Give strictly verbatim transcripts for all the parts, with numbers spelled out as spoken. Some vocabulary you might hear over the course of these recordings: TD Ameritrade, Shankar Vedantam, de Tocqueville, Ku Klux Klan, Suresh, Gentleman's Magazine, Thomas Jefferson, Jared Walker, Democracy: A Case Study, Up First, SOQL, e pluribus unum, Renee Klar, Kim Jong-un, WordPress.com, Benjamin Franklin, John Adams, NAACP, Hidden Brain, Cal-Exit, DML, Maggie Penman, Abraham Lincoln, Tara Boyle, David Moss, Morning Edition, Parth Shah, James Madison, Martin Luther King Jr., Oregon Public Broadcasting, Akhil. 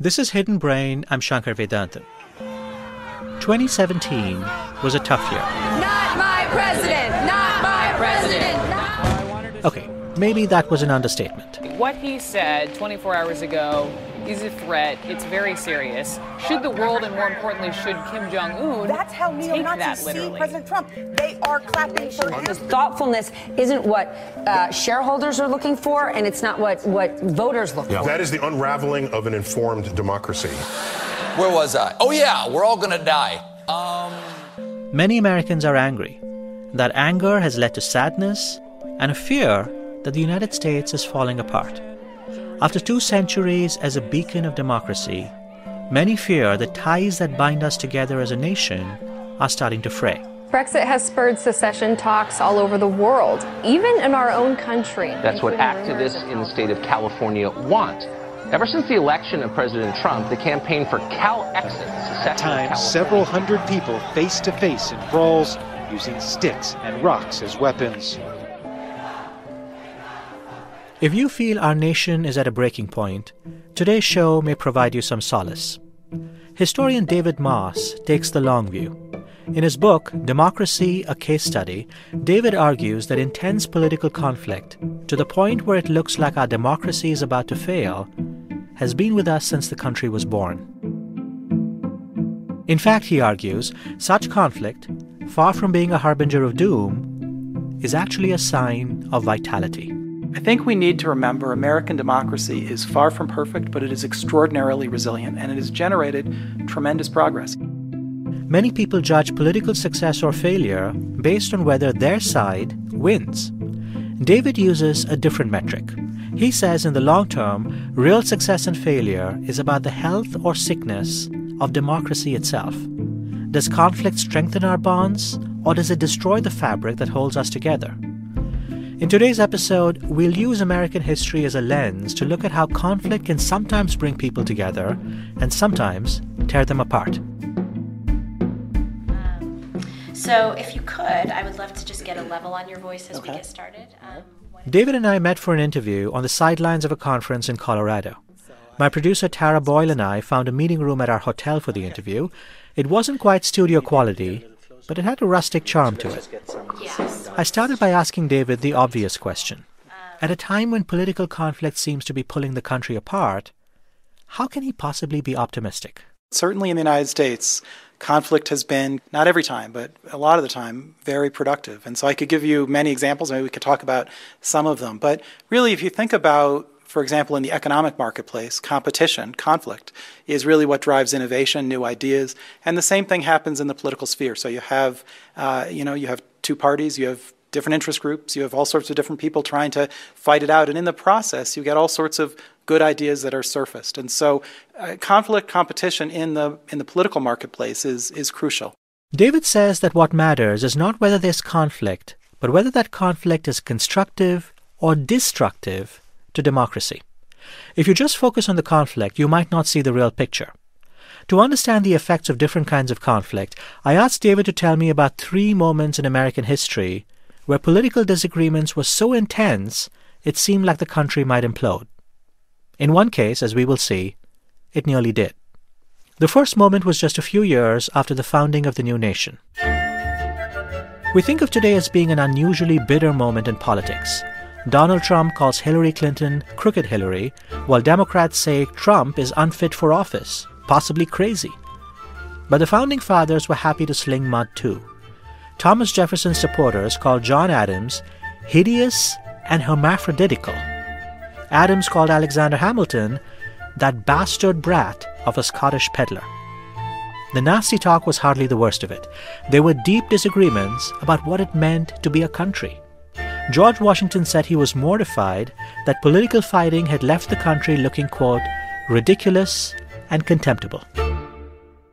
This is Hidden Brain. I'm Shankar Vedantam. twenty seventeen was a tough year. Not my president! Not my president! Not... Okay, maybe that was an understatement. What he said twenty-four hours ago is a threat. It's very serious. Should the world, and more importantly, should Kim Jong-un That's how neo-Nazis see President Trump. They are clapping for him. The thoughtfulness isn't what uh, shareholders are looking for, and it's not what, what voters look yeah. for. That is the unraveling of an informed democracy. Where was I? Oh, yeah, we're all going to die. Um... Many Americans are angry. That anger has led to sadness and a fear that the United States is falling apart. After two centuries as a beacon of democracy, many fear the ties that bind us together as a nation are starting to fray. Brexit has spurred secession talks all over the world, even in our own country. That's what activists in the state of California want. Ever since the election of President Trump, the campaign for Cal-Exit, secession of California. At times, several hundred people face-to-face in brawls, using sticks and rocks as weapons. If you feel our nation is at a breaking point, today's show may provide you some solace. Historian David Moss takes the long view. In his book, Democracy: A Case Study, David argues that intense political conflict, to the point where it looks like our democracy is about to fail, has been with us since the country was born. In fact, he argues, such conflict, far from being a harbinger of doom, is actually a sign of vitality. I think we need to remember American democracy is far from perfect, but it is extraordinarily resilient, and it has generated tremendous progress. Many people judge political success or failure based on whether their side wins. David uses a different metric. He says in the long term, real success and failure is about the health or sickness of democracy itself. Does conflict strengthen our bonds, or does it destroy the fabric that holds us together? In today's episode, we'll use American history as a lens to look at how conflict can sometimes bring people together and sometimes tear them apart. Um, so if you could, I would love to just get a level on your voice as okay. we get started. Um, David and I met for an interview on the sidelines of a conference in Colorado. My producer Tara Boyle and I found a meeting room at our hotel for the interview. It wasn't quite studio quality, but it had a rustic charm to it. Yes. I started by asking David the obvious question. At a time when political conflict seems to be pulling the country apart, how can he possibly be optimistic? Certainly in the United States, conflict has been, not every time, but a lot of the time, very productive. And so I could give you many examples. Maybe we could talk about some of them. But really, if you think about, for example, in the economic marketplace, competition, conflict, is really what drives innovation, new ideas, and the same thing happens in the political sphere. So you have, uh, you know, you have two parties, you have different interest groups, you have all sorts of different people trying to fight it out, and in the process, you get all sorts of good ideas that are surfaced. And so, uh, conflict, competition in the in the political marketplace is is crucial. David says that what matters is not whether there's conflict, but whether that conflict is constructive or destructive to democracy. If you just focus on the conflict, you might not see the real picture. To understand the effects of different kinds of conflict, I asked David to tell me about three moments in American history where political disagreements were so intense it seemed like the country might implode. In one case, as we will see, it nearly did. The first moment was just a few years after the founding of the new nation. We think of today as being an unusually bitter moment in politics. Donald Trump calls Hillary Clinton crooked Hillary, while Democrats say Trump is unfit for office, possibly crazy. But the Founding Fathers were happy to sling mud too. Thomas Jefferson's supporters called John Adams hideous and hermaphroditical. Adams called Alexander Hamilton that bastard brat of a Scottish peddler. The nasty talk was hardly the worst of it. There were deep disagreements about what it meant to be a country. George Washington said he was mortified that political fighting had left the country looking, quote, ridiculous and contemptible.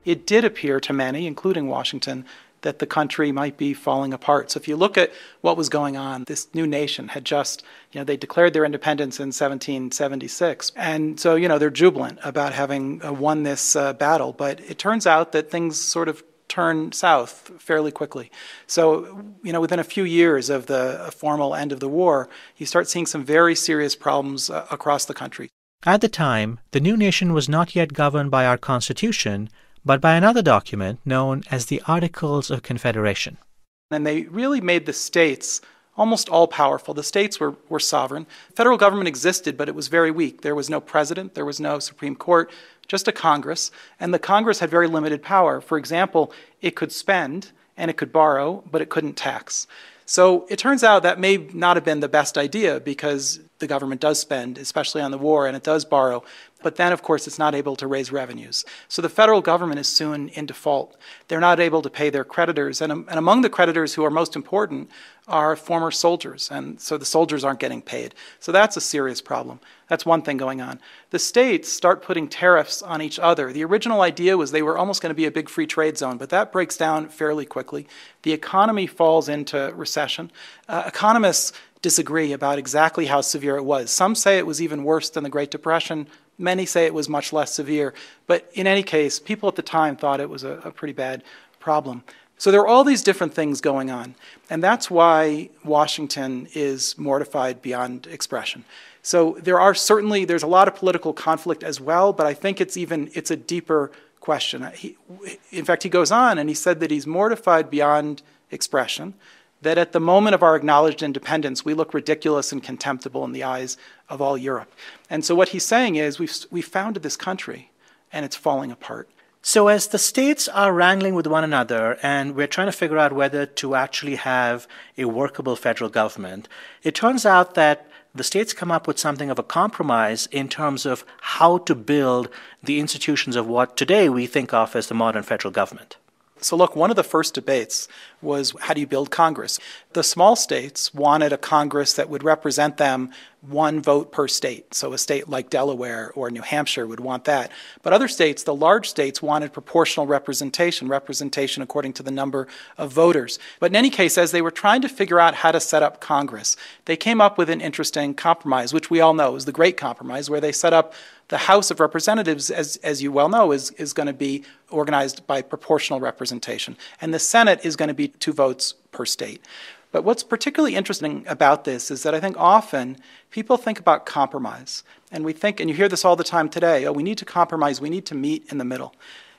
It did appear to many, including Washington, that the country might be falling apart. So if you look at what was going on, this new nation had just, you know, they declared their independence in seventeen seventy-six. And so, you know, they're jubilant about having won this uh, battle. But it turns out that things sort of turn south fairly quickly. So, you know, within a few years of the formal end of the war, you start seeing some very serious problems uh, across the country. At the time, the new nation was not yet governed by our Constitution, but by another document known as the Articles of Confederation. And they really made the states almost all-powerful. The states were, were sovereign. Federal government existed, but it was very weak. There was no president. There was no Supreme Court, just a Congress. And the Congress had very limited power. For example, it could spend and it could borrow, but it couldn't tax. So it turns out that may not have been the best idea because the government does spend, especially on the war, and it does borrow. But then, of course, it's not able to raise revenues. So the federal government is soon in default. They're not able to pay their creditors. And, and among the creditors who are most important are former soldiers. And so the soldiers aren't getting paid. So that's a serious problem. That's one thing going on. The states start putting tariffs on each other. The original idea was they were almost going to be a big free trade zone, but that breaks down fairly quickly. The economy falls into recession. Uh, economists disagree about exactly how severe it was. Some say it was even worse than the Great Depression. Many say it was much less severe. But in any case, people at the time thought it was a, a pretty bad problem. So there are all these different things going on. And that's why Washington is mortified beyond expression. So there are certainly, there's a lot of political conflict as well, but I think it's even, it's a deeper question. He, in fact, he goes on and he said that he's mortified beyond expression, that at the moment of our acknowledged independence, we look ridiculous and contemptible in the eyes of all Europe. And so what he's saying is we've, we've founded this country, and it's falling apart. So as the states are wrangling with one another, and we're trying to figure out whether to actually have a workable federal government, it turns out that the states come up with something of a compromise in terms of how to build the institutions of what today we think of as the modern federal government. So look, one of the first debates was, how do you build Congress? The small states wanted a Congress that would represent them one vote per state. So a state like Delaware or New Hampshire would want that. But other states, the large states, wanted proportional representation, representation according to the number of voters. But in any case, as they were trying to figure out how to set up Congress, they came up with an interesting compromise, which we all know is the Great Compromise, where they set up the House of Representatives, as, as you well know, is, is going to be organized by proportional representation. And the Senate is going to be two votes per state. But what's particularly interesting about this is that I think often people think about compromise. And we think, and you hear this all the time today, oh, we need to compromise, we need to meet in the middle.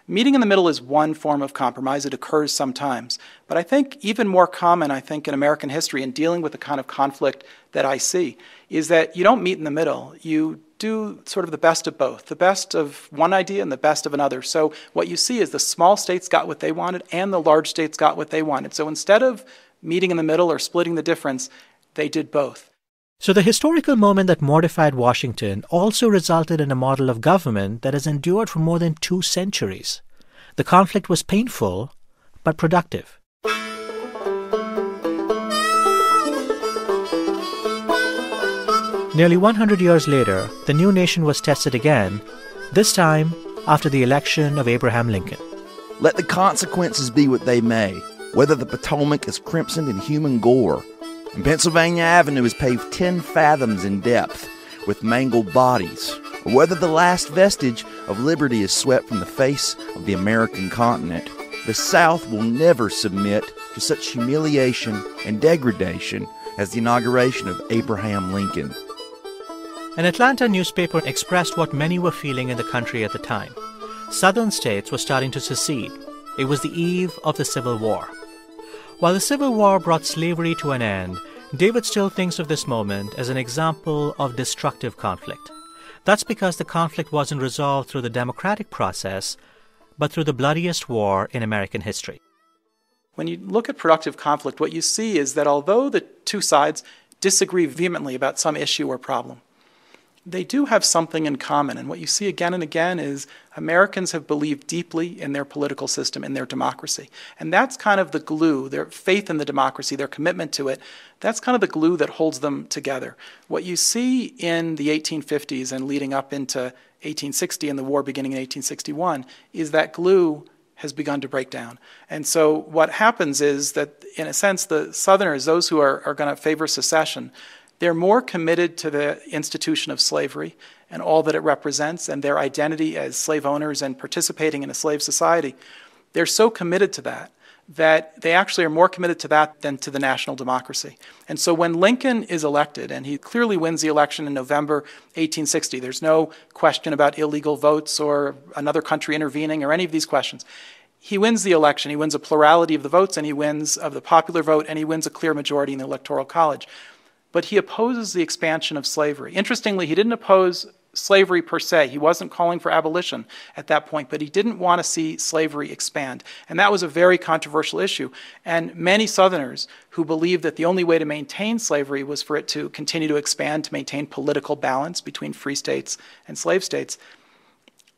Meeting in the middle is one form of compromise. It occurs sometimes. But I think even more common, I think, in American history and dealing with the kind of conflict that I see is that you don't meet in the middle. You do sort of the best of both, the best of one idea and the best of another. So what you see is the small states got what they wanted and the large states got what they wanted. So instead of meeting in the middle or splitting the difference, they did both. So the historical moment that mortified Washington also resulted in a model of government that has endured for more than two centuries. The conflict was painful, but productive. Nearly one hundred years later, the new nation was tested again, this time after the election of Abraham Lincoln. Let the consequences be what they may, whether the Potomac is crimsoned in human gore, and Pennsylvania Avenue is paved ten fathoms in depth with mangled bodies, or whether the last vestige of liberty is swept from the face of the American continent, the South will never submit to such humiliation and degradation as the inauguration of Abraham Lincoln. An Atlanta newspaper expressed what many were feeling in the country at the time. Southern states were starting to secede. It was the eve of the Civil War. While the Civil War brought slavery to an end, David still thinks of this moment as an example of destructive conflict. That's because the conflict wasn't resolved through the democratic process, but through the bloodiest war in American history. When you look at productive conflict, what you see is that although the two sides disagree vehemently about some issue or problem, they do have something in common. And what you see again and again is Americans have believed deeply in their political system, in their democracy. And that's kind of the glue, their faith in the democracy, their commitment to it. That's kind of the glue that holds them together. What you see in the eighteen fifties and leading up into eighteen sixty and the war beginning in eighteen sixty-one is that glue has begun to break down. And so what happens is that, in a sense, the Southerners, those who are, are going to favor secession, they're more committed to the institution of slavery and all that it represents and their identity as slave owners and participating in a slave society. They're so committed to that that they actually are more committed to that than to the national democracy. And so when Lincoln is elected, and he clearly wins the election in November eighteen sixty, there's no question about illegal votes or another country intervening or any of these questions. He wins the election. He wins a plurality of the votes, and he wins of the popular vote, and he wins a clear majority in the Electoral College. But he opposes the expansion of slavery. Interestingly, he didn't oppose slavery per se. He wasn't calling for abolition at that point, but he didn't want to see slavery expand. And that was a very controversial issue. And many Southerners who believed that the only way to maintain slavery was for it to continue to expand, to maintain political balance between free states and slave states,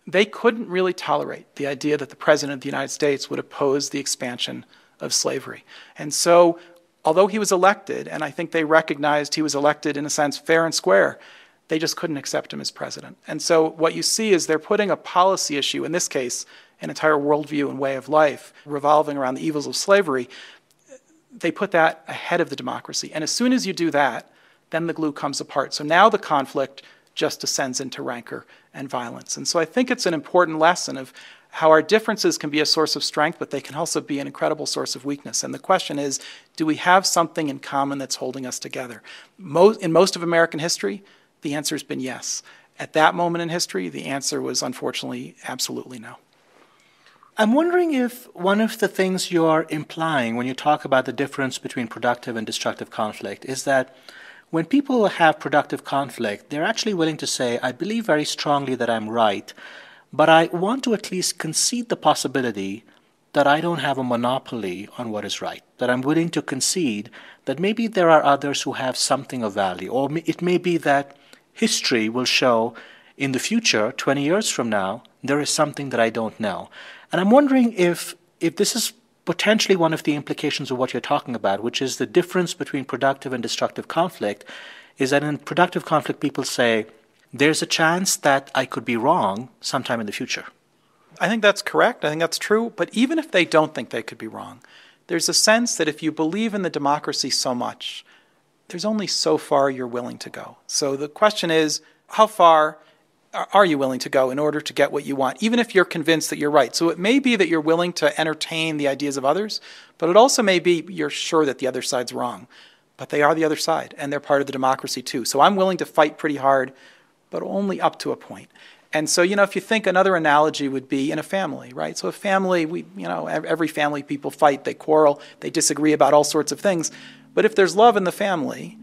they couldn't really tolerate the idea that the President of the United States would oppose the expansion of slavery. And so, although he was elected, and I think they recognized he was elected in a sense fair and square, they just couldn't accept him as president. And so what you see is they're putting a policy issue, in this case, an entire worldview and way of life revolving around the evils of slavery, they put that ahead of the democracy. And as soon as you do that, then the glue comes apart. So now the conflict just descends into rancor and violence. And so I think it's an important lesson of how our differences can be a source of strength, but they can also be an incredible source of weakness. And the question is, do we have something in common that's holding us together? Most, in most of American history, the answer has been yes. At that moment in history, the answer was, unfortunately, absolutely no. I'm wondering if one of the things you're implying when you talk about the difference between productive and destructive conflict is that when people have productive conflict, they're actually willing to say, I believe very strongly that I'm right, but I want to at least concede the possibility that I don't have a monopoly on what is right, that I'm willing to concede that maybe there are others who have something of value, or it may be that history will show in the future, twenty years from now, there is something that I don't know. And I'm wondering if, if this is potentially one of the implications of what you're talking about, which is the difference between productive and destructive conflict, is that in productive conflict, people say, there's a chance that I could be wrong sometime in the future. I think that's correct. I think that's true. But even if they don't think they could be wrong, there's a sense that if you believe in the democracy so much, there's only so far you're willing to go. So the question is, how far are you willing to go in order to get what you want, even if you're convinced that you're right? So it may be that you're willing to entertain the ideas of others, but it also may be you're sure that the other side's wrong. But they are the other side, and they're part of the democracy too. So I'm willing to fight pretty hard, but only up to a point. And so, you know, if you think another analogy would be in a family, right? So a family, we, you know, every family, people fight, they quarrel, they disagree about all sorts of things. But if there's love in the family,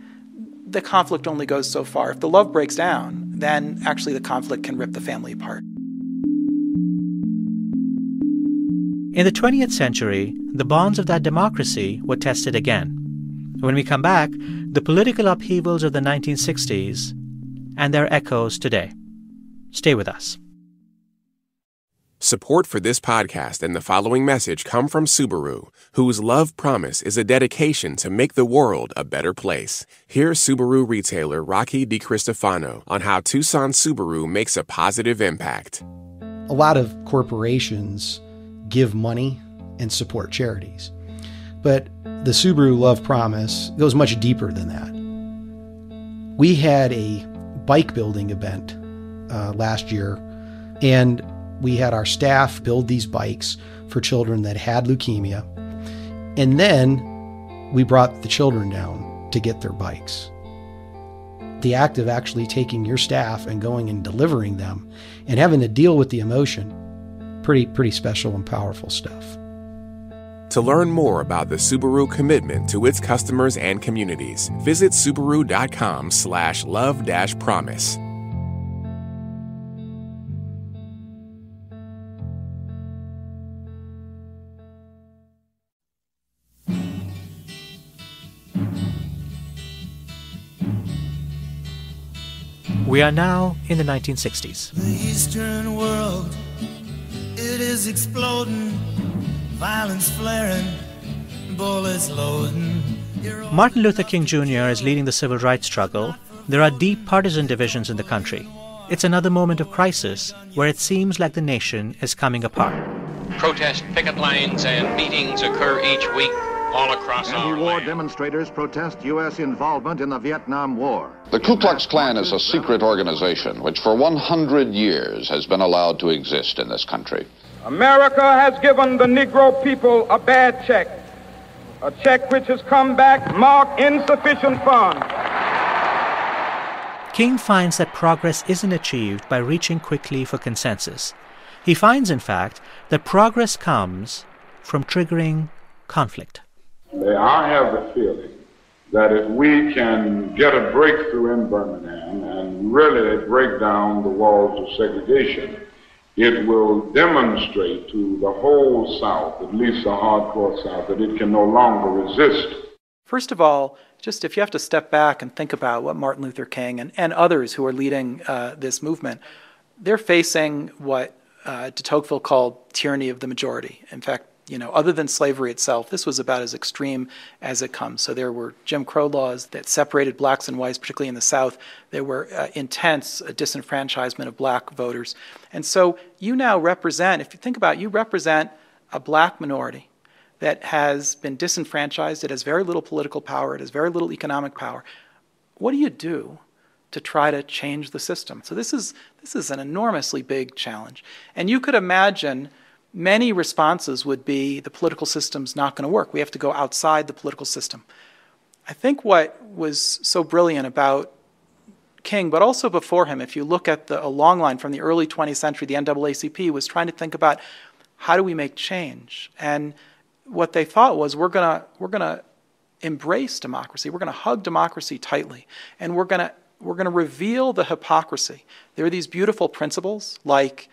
the conflict only goes so far. If the love breaks down, then actually the conflict can rip the family apart. In the twentieth century, the bonds of that democracy were tested again. When we come back, the political upheavals of the nineteen sixties and their echoes today. Stay with us. Support for this podcast and the following message come from Subaru, whose love promise is a dedication to make the world a better place. Here's Subaru retailer Rocky DiCristofano on how Tucson Subaru makes a positive impact. A lot of corporations give money and support charities, but the Subaru love promise goes much deeper than that. We had a bike building event uh, last year, and we had our staff build these bikes for children that had leukemia, and then we brought the children down to get their bikes. The act of actually taking your staff and going and delivering them and having to deal with the emotion, pretty pretty special and powerful stuff. To learn more about the Subaru commitment to its customers and communities, visit Subaru.com slash love dash promise. We are now in the nineteen sixties. The Eastern world, it is exploding. Violence flaring, bullets loading. Martin Luther King Junior is leading the civil rights struggle. There are deep partisan divisions in the country. It's another moment of crisis where it seems like the nation is coming apart. Protest picket lines and meetings occur each week. all across our land. Anti-war demonstrators protest U S involvement in the Vietnam War. The Ku Klux Klan is a secret organization which for one hundred years has been allowed to exist in this country. America has given the Negro people a bad check, a check which has come back marked insufficient funds. King finds that progress isn't achieved by reaching quickly for consensus. He finds, in fact, that progress comes from triggering conflict. I have the feeling that if we can get a breakthrough in Birmingham and really break down the walls of segregation, it will demonstrate to the whole South, at least the hardcore South, that it can no longer resist. First of all, just if you have to step back and think about what Martin Luther King and, and others who are leading uh, this movement, they're facing what uh, de Tocqueville called tyranny of the majority. In fact, you know, other than slavery itself, this was about as extreme as it comes. So there were Jim Crow laws that separated blacks and whites, particularly in the South. There were uh, intense uh, disenfranchisement of black voters. And so you now represent, if you think about it, you represent a black minority that has been disenfranchised. It has very little political power. It has very little economic power. What do you do to try to change the system? So this is, this is an enormously big challenge. And you could imagine many responses would be the political system's not going to work. We have to go outside the political system. I think what was so brilliant about King, but also before him, if you look at the, a long line from the early twentieth century, the N double A C P was trying to think about how do we make change? And what they thought was we're going to we're going to embrace democracy. We're going to hug democracy tightly, and we're going to we're going to reveal the hypocrisy. There are these beautiful principles like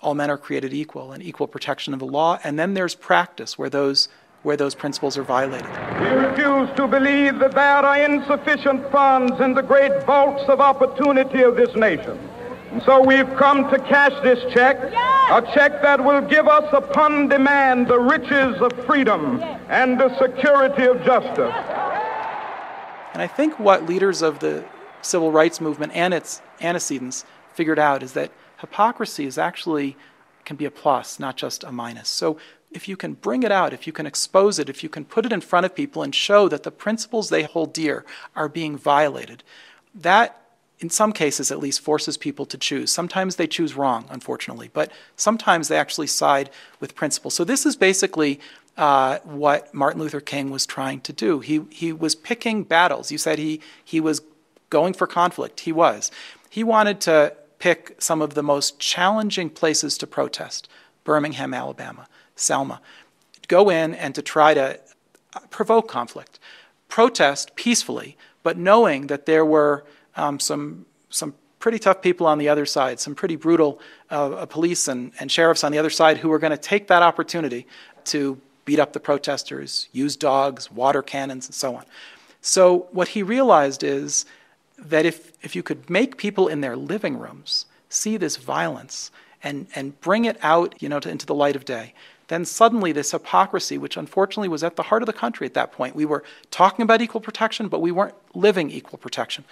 all men are created equal and equal protection of the law, and then there's practice where those, where those principles are violated. We refuse to believe that there are insufficient funds in the great vaults of opportunity of this nation. And so we've come to cash this check, yes! A check that will give us upon demand the riches of freedom and the security of justice. And I think what leaders of the civil rights movement and its antecedents figured out is that hypocrisy is actually, can be a plus, not just a minus. So if you can bring it out, if you can expose it, if you can put it in front of people and show that the principles they hold dear are being violated, that, in some cases at least, forces people to choose. Sometimes they choose wrong, unfortunately, but sometimes they actually side with principles. So this is basically uh, what Martin Luther King was trying to do. He, he was picking battles. You said he, he was going for conflict. He was. He wanted to pick some of the most challenging places to protest, Birmingham, Alabama, Selma, go in and to try to provoke conflict, protest peacefully, but knowing that there were um, some, some pretty tough people on the other side, some pretty brutal uh, police and, and sheriffs on the other side who were going to take that opportunity to beat up the protesters, use dogs, water cannons, and so on. So what he realized is that if, if you could make people in their living rooms see this violence and, and bring it out, you know, to, into the light of day, then suddenly this hypocrisy, which unfortunately was at the heart of the country at that point, we were talking about equal protection, but we weren't living equal protection.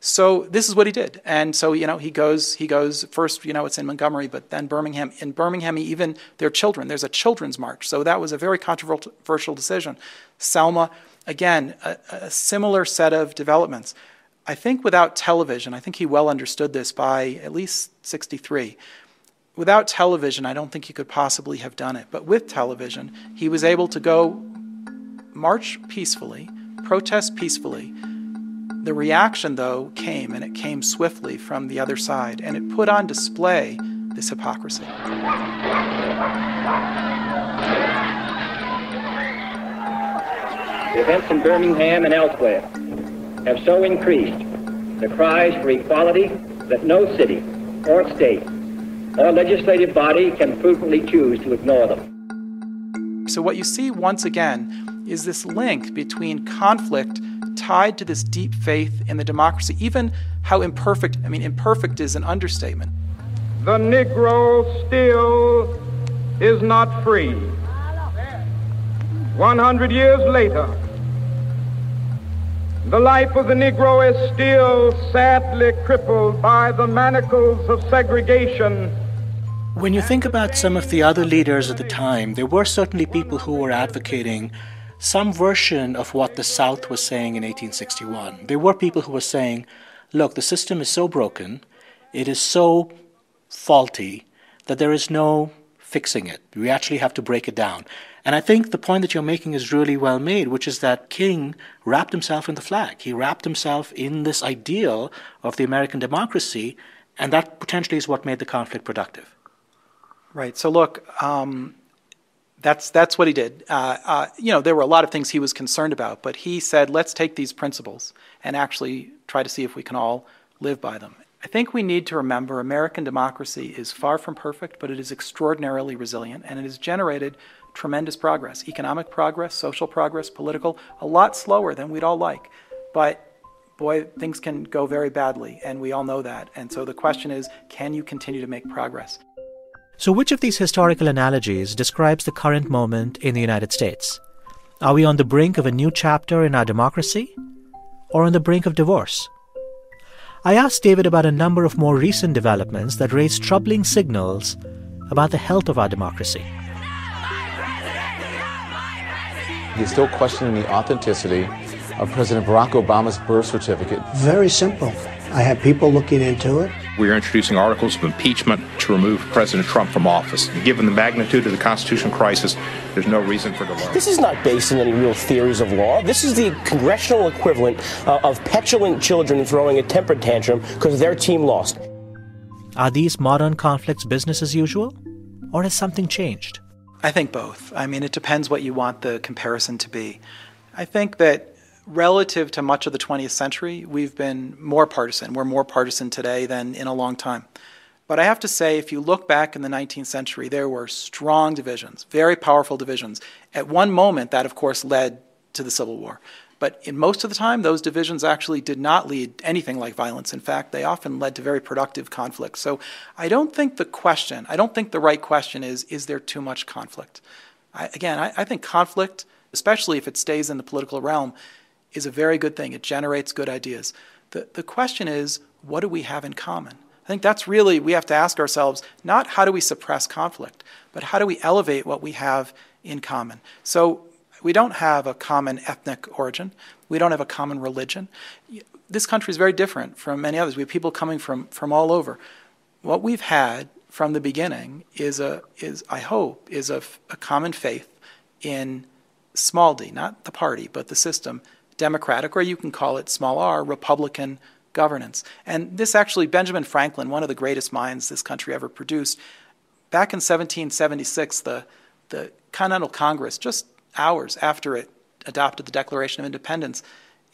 So this is what he did. And so, you know, he goes, he goes first, you know, it's in Montgomery, but then Birmingham. In Birmingham, even their children, there's a children's march. So that was a very controversial decision. Selma, again, a, a similar set of developments. I think without television, I think he well understood this by at least sixty-three. Without television, I don't think he could possibly have done it. But with television, he was able to go march peacefully, protest peacefully. The reaction, though, came, and it came swiftly from the other side, and it put on display this hypocrisy. The events in Birmingham and elsewhere have so increased the cries for equality that no city or state or legislative body can frequently choose to ignore them. So what you see once again is this link between conflict tied to this deep faith in the democracy, even how imperfect, I mean, imperfect is an understatement. The Negro still is not free. one hundred years later, the life of the Negro is still sadly crippled by the manacles of segregation. When you think about some of the other leaders at the time, there were certainly people who were advocating some version of what the South was saying in eighteen sixty-one. There were people who were saying, look, the system is so broken, it is so faulty, that there is no fixing it. We actually have to break it down. And I think the point that you're making is really well made, which is that King wrapped himself in the flag. He wrapped himself in this ideal of the American democracy, and that potentially is what made the conflict productive. Right. So look, um, that's that's what he did. Uh, uh, you know, there were a lot of things he was concerned about, but he said, let's take these principles and actually try to see if we can all live by them. I think we need to remember American democracy is far from perfect, but it is extraordinarily resilient, and it has generated tremendous progress, economic progress, social progress, political, a lot slower than we'd all like. But boy, things can go very badly, and we all know that. And so the question is, can you continue to make progress? So which of these historical analogies describes the current moment in the United States? Are we on the brink of a new chapter in our democracy, or on the brink of divorce? I asked David about a number of more recent developments that raise troubling signals about the health of our democracy. You're still questioning the authenticity of President Barack Obama's birth certificate. Very simple. I have people looking into it. We are introducing articles of impeachment to remove President Trump from office. Given the magnitude of the constitutional crisis, there's no reason for delay. This is not based on any real theories of law. This is the congressional equivalent uh, of petulant children throwing a temper tantrum because their team lost. Are these modern conflicts business as usual, or has something changed? I think both. I mean, it depends what you want the comparison to be. I think that relative to much of the twentieth century, we've been more partisan. We're more partisan today than in a long time. But I have to say, if you look back in the nineteenth century, there were strong divisions, very powerful divisions. At one moment, that, of course, led to the Civil War. But in most of the time, those divisions actually did not lead to anything like violence. In fact, they often led to very productive conflicts. So I don't think the question, I don't think the right question is, is there too much conflict? I, again, I, I think conflict, especially if it stays in the political realm, is a very good thing. It generates good ideas. The, the question is, what do we have in common? I think that's really, we have to ask ourselves, not how do we suppress conflict, but how do we elevate what we have in common? So we don't have a common ethnic origin. We don't have a common religion. This country is very different from many others. We have people coming from, from all over. What we've had from the beginning is, a, is I hope, is a, a common faith in small d, not the party, but the system, democratic, or you can call it small r, Republican governance. And this actually, Benjamin Franklin, one of the greatest minds this country ever produced, back in seventeen seventy-six, the, the Continental Congress, just hours after it adopted the Declaration of Independence,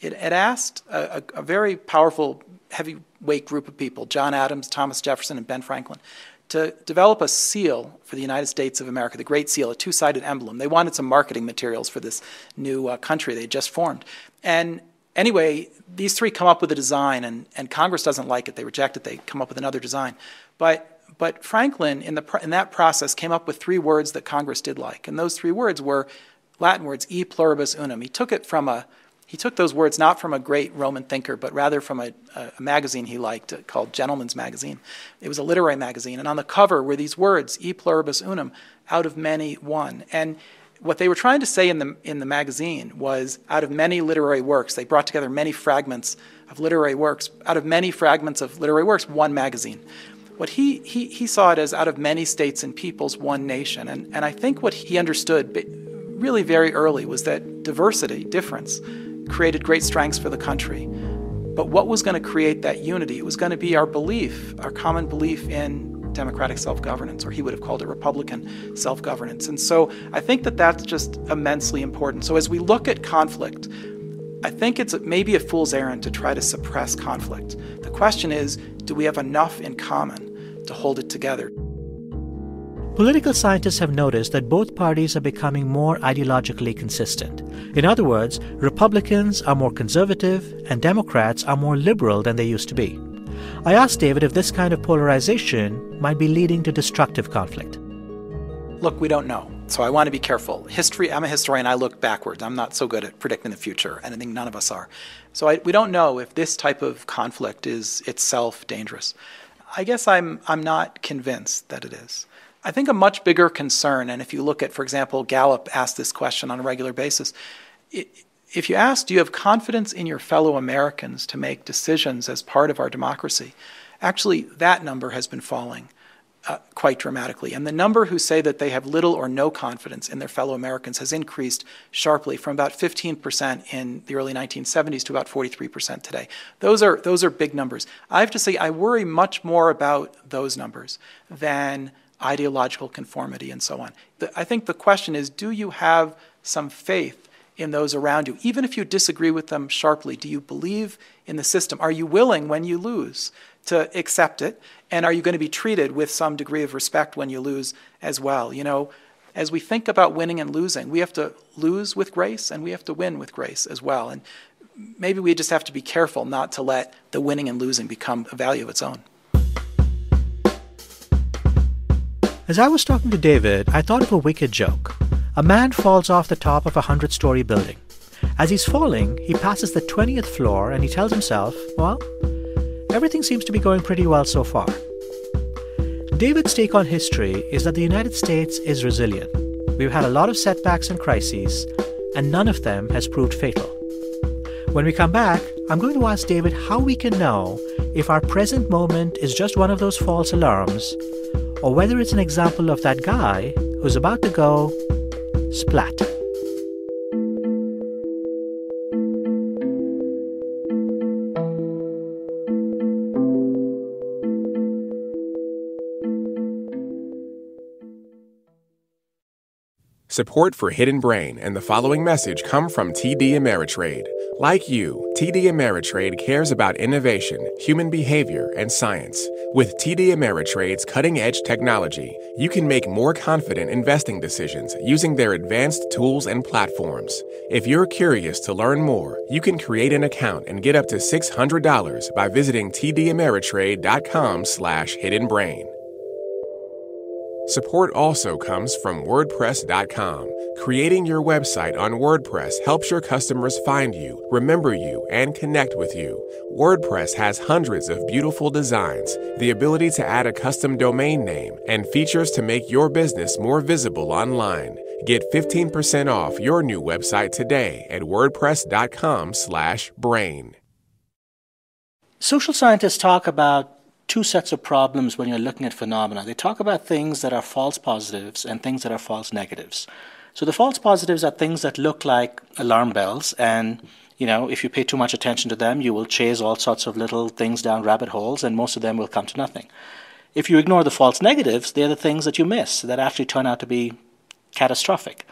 it, it asked a, a, a very powerful, heavyweight group of people, John Adams, Thomas Jefferson, and Ben Franklin, to develop a seal for the United States of America, the Great Seal, a two-sided emblem. They wanted some marketing materials for this new uh, country they just formed. And anyway, these three come up with a design, and, and Congress doesn't like it. They reject it. They come up with another design. But, but Franklin, in, the, in that process, came up with three words that Congress did like. And those three words were Latin words, e pluribus unum. He took it from a He took those words not from a great Roman thinker, but rather from a, a magazine he liked called Gentleman's Magazine. It was a literary magazine. And on the cover were these words, e pluribus unum, out of many, one. And what they were trying to say in the, in the magazine was, out of many literary works, they brought together many fragments of literary works, out of many fragments of literary works, one magazine. What he, he, he saw it as, out of many states and peoples, one nation. And, and I think what he understood really very early was that diversity, difference, created great strengths for the country. But what was going to create that unity? It was going to be our belief, our common belief in democratic self-governance, or he would have called it Republican self-governance. And so I think that that's just immensely important. So as we look at conflict, I think it's maybe a fool's errand to try to suppress conflict. The question is, do we have enough in common to hold it together? Political scientists have noticed that both parties are becoming more ideologically consistent. In other words, Republicans are more conservative and Democrats are more liberal than they used to be. I asked David if this kind of polarization might be leading to destructive conflict. Look, we don't know, so I want to be careful. History, I'm a historian, I look backwards. I'm not so good at predicting the future, and I think none of us are. So I, we don't know if this type of conflict is itself dangerous. I guess I'm, I'm not convinced that it is. I think a much bigger concern, and if you look at, for example, Gallup asked this question on a regular basis, it, if you ask, do you have confidence in your fellow Americans to make decisions as part of our democracy? Actually, that number has been falling uh, quite dramatically. And the number who say that they have little or no confidence in their fellow Americans has increased sharply from about fifteen percent in the early nineteen seventies to about forty-three percent today. Those are, those are big numbers. I have to say, I worry much more about those numbers than ideological conformity and so on. The, I think the question is, do you have some faith in those around you? Even if you disagree with them sharply, do you believe in the system? Are you willing, when you lose, to accept it? And are you going to be treated with some degree of respect when you lose as well? You know, as we think about winning and losing, we have to lose with grace and we have to win with grace as well. And maybe we just have to be careful not to let the winning and losing become a value of its own. As I was talking to David, I thought of a wicked joke. A man falls off the top of a hundred-story building. As he's falling, he passes the twentieth floor and he tells himself, well, everything seems to be going pretty well so far. David's take on history is that the United States is resilient. We've had a lot of setbacks and crises, and none of them has proved fatal. When we come back, I'm going to ask David how we can know if our present moment is just one of those false alarms or whether it's an example of that guy who's about to go splat. Support for Hidden Brain and the following message come from T D Ameritrade. Like you, T D Ameritrade cares about innovation, human behavior, and science. With T D Ameritrade's cutting-edge technology, you can make more confident investing decisions using their advanced tools and platforms. If you're curious to learn more, you can create an account and get up to six hundred dollars by visiting t d ameritrade dot com slash hidden brain. Support also comes from WordPress dot com. Creating your website on WordPress helps your customers find you, remember you, and connect with you. WordPress has hundreds of beautiful designs, the ability to add a custom domain name, and features to make your business more visible online. Get fifteen percent off your new website today at WordPress dot com slash brain. Social scientists talk about two sets of problems when you're looking at phenomena. They talk about things that are false positives and things that are false negatives. So the false positives are things that look like alarm bells, and you know, if you pay too much attention to them, you will chase all sorts of little things down rabbit holes, and most of them will come to nothing. If you ignore the false negatives, they're the things that you miss that actually turn out to be catastrophic.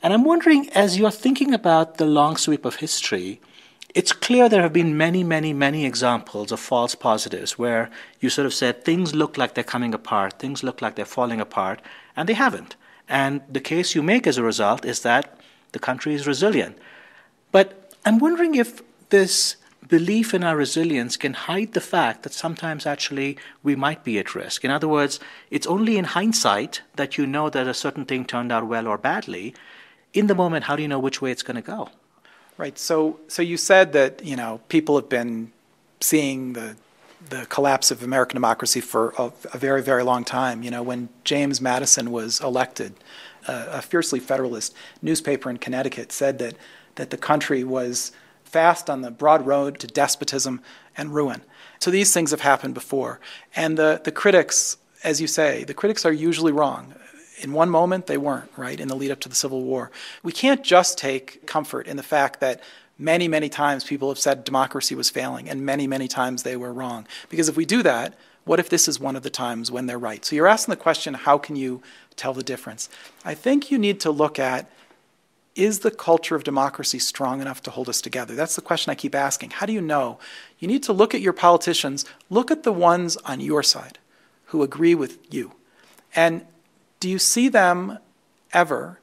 And I'm wondering, as you're thinking about the long sweep of history, it's clear there have been many, many, many examples of false positives where you sort of said things look like they're coming apart, things look like they're falling apart, and they haven't. And the case you make as a result is that the country is resilient. But I'm wondering if this belief in our resilience can hide the fact that sometimes actually we might be at risk. In other words, it's only in hindsight that you know that a certain thing turned out well or badly. In the moment, how do you know which way it's going to go? Right. So, so you said that, you know, people have been seeing the the collapse of American democracy for a, a very, very long time. You know, when James Madison was elected, uh, a fiercely Federalist newspaper in Connecticut said that that the country was fast on the broad road to despotism and ruin. So these things have happened before, and the the critics, as you say, the critics are usually wrong. In one moment, they weren't, right, in the lead up to the Civil War. We can't just take comfort in the fact that many, many times people have said democracy was failing, and many, many times they were wrong. Because if we do that, what if this is one of the times when they're right? So you're asking the question, how can you tell the difference? I think you need to look at, is the culture of democracy strong enough to hold us together? That's the question I keep asking. How do you know? You need to look at your politicians, look at the ones on your side who agree with you. And do you see them ever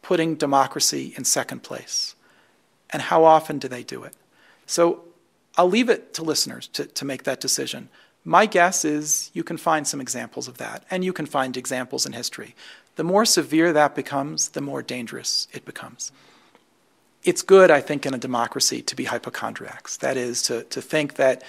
putting democracy in second place? And how often do they do it? So I'll leave it to listeners to, to make that decision. My guess is you can find some examples of that, and you can find examples in history. The more severe that becomes, the more dangerous it becomes. It's good, I think, in a democracy to be hypochondriacs. That is, to, to think that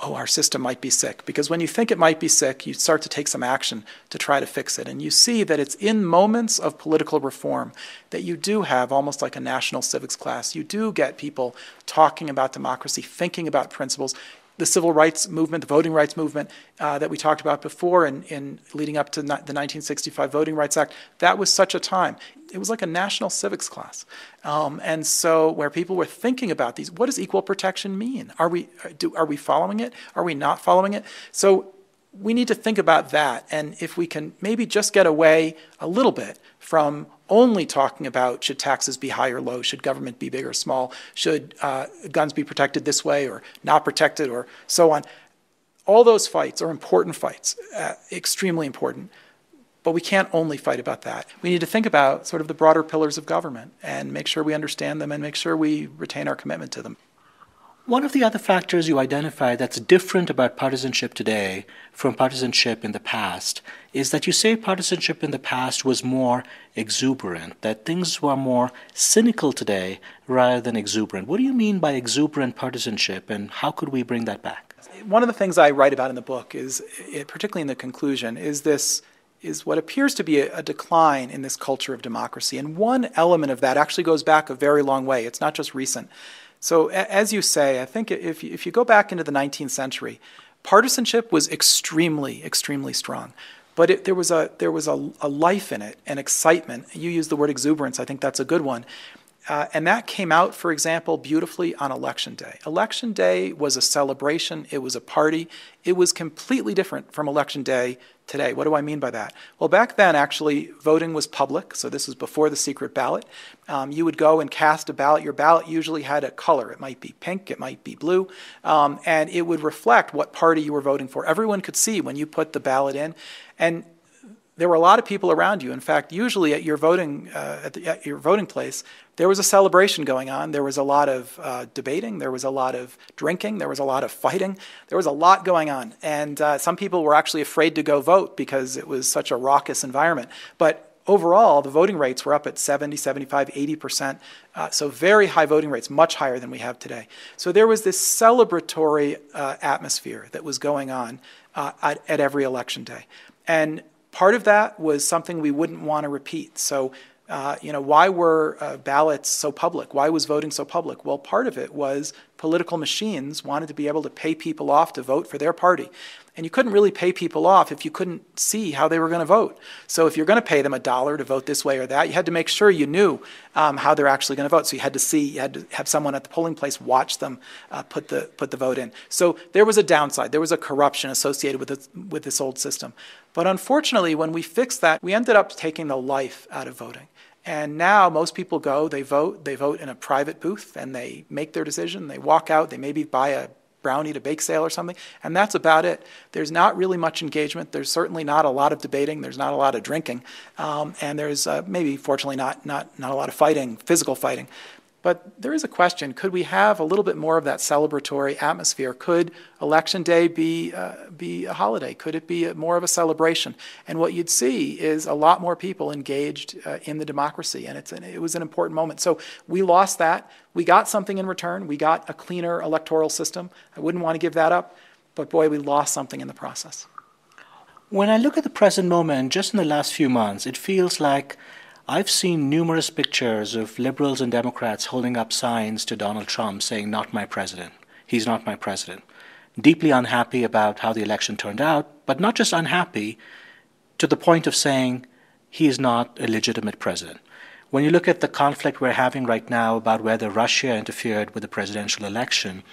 oh, our system might be sick. Because when you think it might be sick, you start to take some action to try to fix it. And you see that it's in moments of political reform that you do have almost like a national civics class. You do get people talking about democracy, thinking about principles. The civil rights movement, the voting rights movement uh, that we talked about before in, in leading up to the nineteen sixty-five Voting Rights Act, that was such a time. It was like a national civics class. Um, and so where people were thinking about these, what does equal protection mean? Are we, do, are we following it? Are we not following it? So we need to think about that. And if we can maybe just get away a little bit from only talking about should taxes be high or low, should government be big or small, should uh, guns be protected this way or not protected or so on. All those fights are important fights, uh, extremely important. But we can't only fight about that. We need to think about sort of the broader pillars of government and make sure we understand them and make sure we retain our commitment to them. One of the other factors you identify that's different about partisanship today from partisanship in the past is that you say partisanship in the past was more exuberant, that things were more cynical today rather than exuberant. What do you mean by exuberant partisanship, and how could we bring that back? One of the things I write about in the book is, it, particularly in the conclusion, is this is what appears to be a decline in this culture of democracy. And one element of that actually goes back a very long way. It's not just recent. So as you say, I think if if you go back into the nineteenth century, partisanship was extremely, extremely strong. But it, there was a there was a, a life in it, an excitement. You use the word exuberance. I think that's a good one. Uh, and that came out, for example, beautifully on Election Day. Election Day was a celebration. It was a party. It was completely different from Election Day today. What do I mean by that? Well, back then, actually, voting was public. So this was before the secret ballot. Um, you would go and cast a ballot. Your ballot usually had a color. It might be pink. It might be blue. Um, and it would reflect what party you were voting for. Everyone could see when you put the ballot in. And there were a lot of people around you. In fact, usually at your voting uh, at, the, at your voting place, there was a celebration going on. There was a lot of uh, debating. There was a lot of drinking. There was a lot of fighting. There was a lot going on. And uh, some people were actually afraid to go vote because it was such a raucous environment. But overall, the voting rates were up at seventy, seventy-five, eighty percent. Uh, so very high voting rates, much higher than we have today. So there was this celebratory uh, atmosphere that was going on uh, at, at every election day. And part of that was something we wouldn't want to repeat. So, uh, you know, why were uh, ballots so public? Why was voting so public? Well, part of it was political machines wanted to be able to pay people off to vote for their party. And you couldn't really pay people off if you couldn't see how they were going to vote. So if you're going to pay them a dollar to vote this way or that, you had to make sure you knew um, how they're actually going to vote. So you had to see, you had to have someone at the polling place watch them uh, put the put the vote in. So there was a downside. There was a corruption associated with this, with this old system. But unfortunately, when we fixed that, we ended up taking the life out of voting. And now most people go, they vote, they vote in a private booth, and they make their decision. They walk out. They maybe buy a brownie at a bake sale or something, and that's about it. There's not really much engagement. There's certainly not a lot of debating. There's not a lot of drinking. Um, and there's uh, maybe, fortunately, not, not, not a lot of fighting, physical fighting. But there is a question. Could we have a little bit more of that celebratory atmosphere? Could Election Day be, uh, be a holiday? Could it be a, more of a celebration? And what you'd see is a lot more people engaged uh, in the democracy, and it's an, it was an important moment. So we lost that. We got something in return. We got a cleaner electoral system. I wouldn't want to give that up, but boy, we lost something in the process. When I look at the present moment, just in the last few months, it feels like I've seen numerous pictures of liberals and Democrats holding up signs to Donald Trump saying, "Not my president. He's not my president." Deeply unhappy about how the election turned out, but not just unhappy, to the point of saying he is not a legitimate president. When you look at the conflict we're having right now about whether Russia interfered with the presidential election,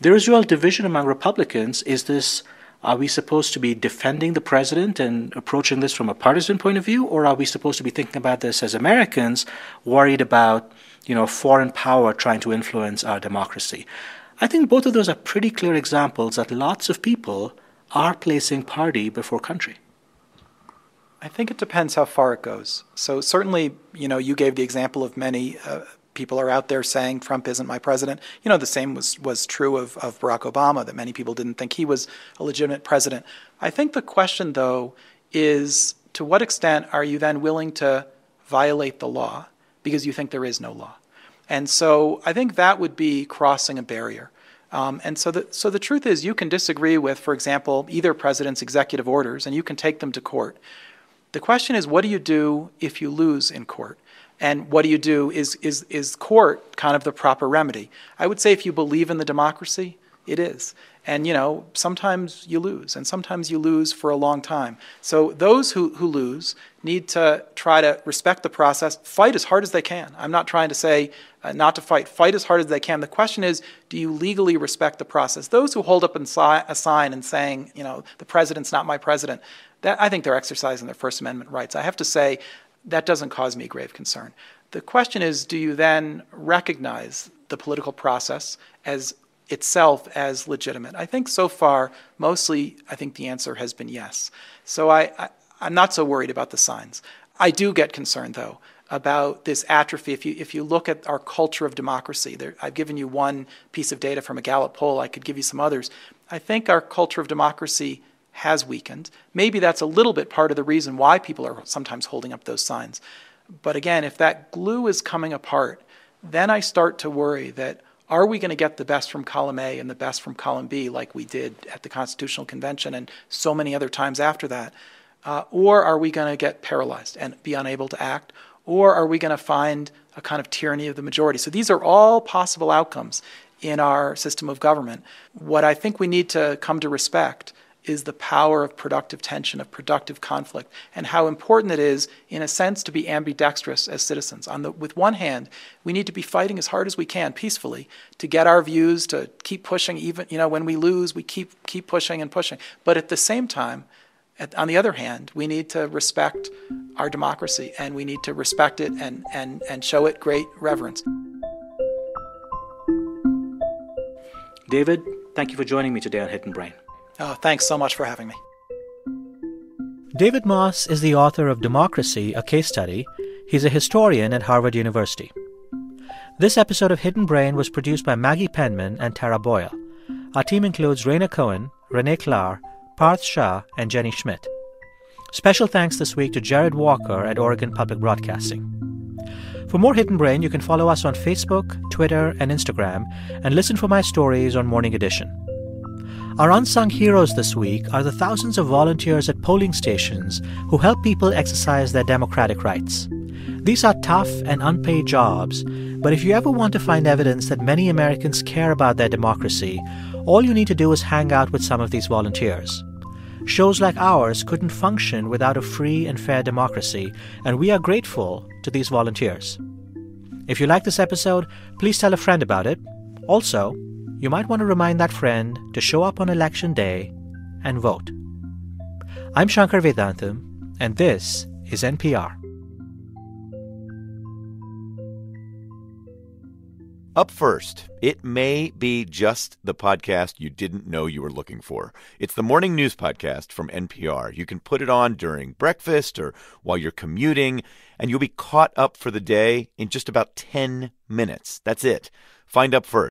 there is real division among Republicans. Is this Are we supposed to be defending the president and approaching this from a partisan point of view, or are we supposed to be thinking about this as Americans worried about, you know, foreign power trying to influence our democracy? I think both of those are pretty clear examples that lots of people are placing party before country. I think it depends how far it goes. So certainly, you know, you gave the example of many uh, people are out there saying Trump isn't my president. You know, the same was, was true of, of Barack Obama, that many people didn't think he was a legitimate president. I think the question, though, is to what extent are you then willing to violate the law because you think there is no law? And so I think that would be crossing a barrier. Um, and so the, so the truth is you can disagree with, for example, either president's executive orders, and you can take them to court. The question is, what do you do if you lose in court? And what do you do? Is, is, is court kind of the proper remedy? I would say if you believe in the democracy, it is. And, you know, sometimes you lose, and sometimes you lose for a long time. So those who, who lose need to try to respect the process, fight as hard as they can. I'm not trying to say uh, not to fight. Fight as hard as they can. The question is, do you legally respect the process? Those who hold up and si a sign and saying, you know, the president's not my president, that, I think they're exercising their First Amendment rights. I have to say that doesn't cause me grave concern. The question is, do you then recognize the political process as itself as legitimate? I think so far, mostly, I think the answer has been yes. So I, I, I'm not so worried about the signs. I do get concerned, though, about this atrophy. If you, if you look at our culture of democracy, there, I've given you one piece of data from a Gallup poll. I could give you some others. I think our culture of democracy has weakened. Maybe that's a little bit part of the reason why people are sometimes holding up those signs. But again, if that glue is coming apart, then I start to worry that, are we going to get the best from column A and the best from column B like we did at the Constitutional Convention and so many other times after that? Uh, or are we going to get paralyzed and be unable to act? Or are we going to find a kind of tyranny of the majority? So these are all possible outcomes in our system of government. What I think we need to come to respect is the power of productive tension, of productive conflict, and how important it is, in a sense, to be ambidextrous as citizens. On the, with one hand, we need to be fighting as hard as we can, peacefully, to get our views, to keep pushing, even, you know, when we lose, we keep, keep pushing and pushing. But at the same time, at, on the other hand, we need to respect our democracy, and we need to respect it and, and, and show it great reverence. David, thank you for joining me today on Hidden Brain. Oh, thanks so much for having me. David Moss is the author of Democracy: A Case Study. He's a historian at Harvard University. This episode of Hidden Brain was produced by Maggie Penman and Tara Boyle. Our team includes Raina Cohen, Renee Klar, Parth Shah, and Jenny Schmidt. Special thanks this week to Jared Walker at Oregon Public Broadcasting. For more Hidden Brain, you can follow us on Facebook, Twitter, and Instagram, and listen for my stories on Morning Edition. Our unsung heroes this week are the thousands of volunteers at polling stations who help people exercise their democratic rights. These are tough and unpaid jobs, but if you ever want to find evidence that many Americans care about their democracy, all you need to do is hang out with some of these volunteers. Shows like ours couldn't function without a free and fair democracy, and we are grateful to these volunteers. If you like this episode, please tell a friend about it. Also, you might want to remind that friend to show up on Election Day and vote. I'm Shankar Vedantam, and this is N P R. Up First, it may be just the podcast you didn't know you were looking for. It's the morning news podcast from N P R. You can put it on during breakfast or while you're commuting, and you'll be caught up for the day in just about ten minutes. That's it. Find Up First.